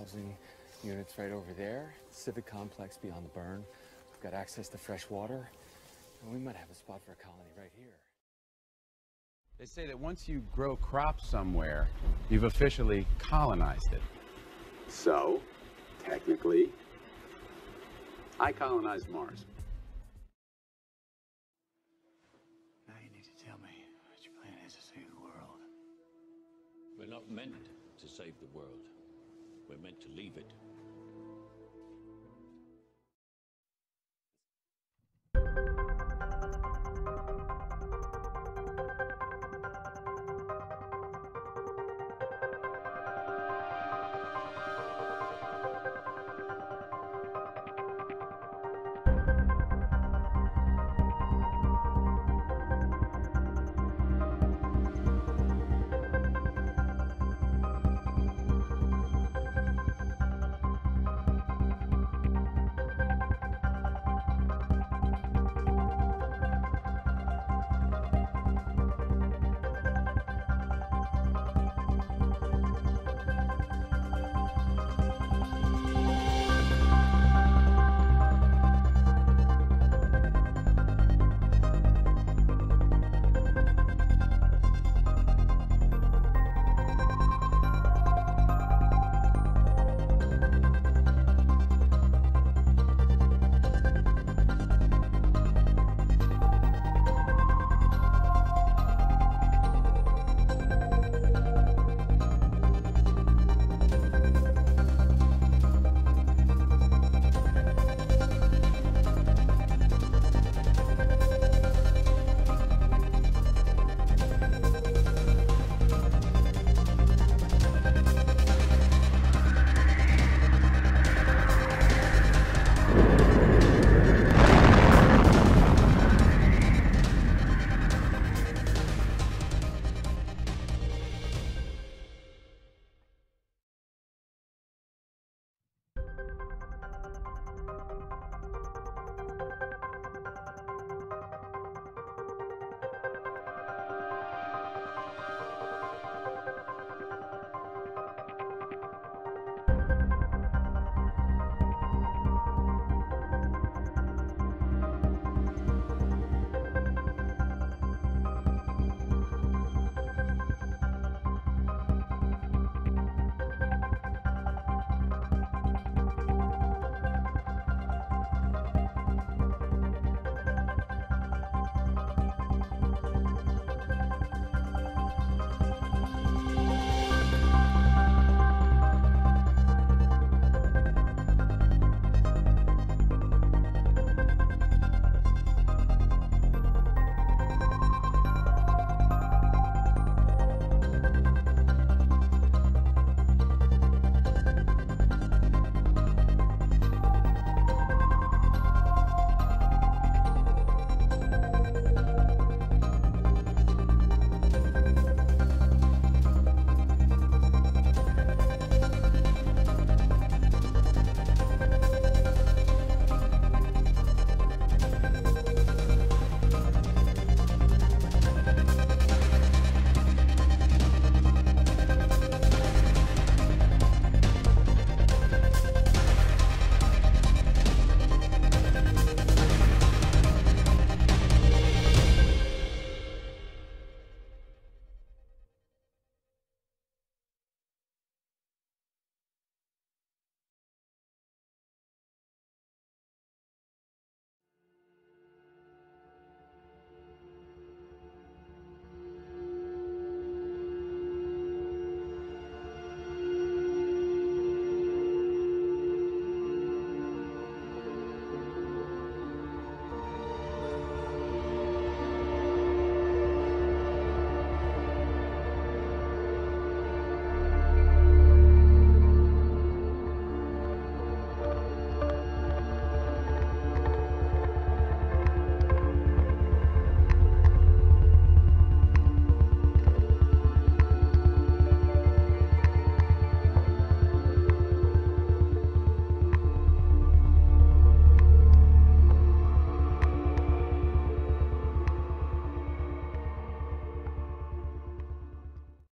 housing units right over there, civic complex beyond the burn. We've got access to fresh water, and we might have a spot for a colony right here. They say that once you grow crops somewhere, you've officially colonized it. So, technically, I colonized Mars. Now you need to tell me what your plan is to save the world. We're not meant to save the world. We're meant to leave it.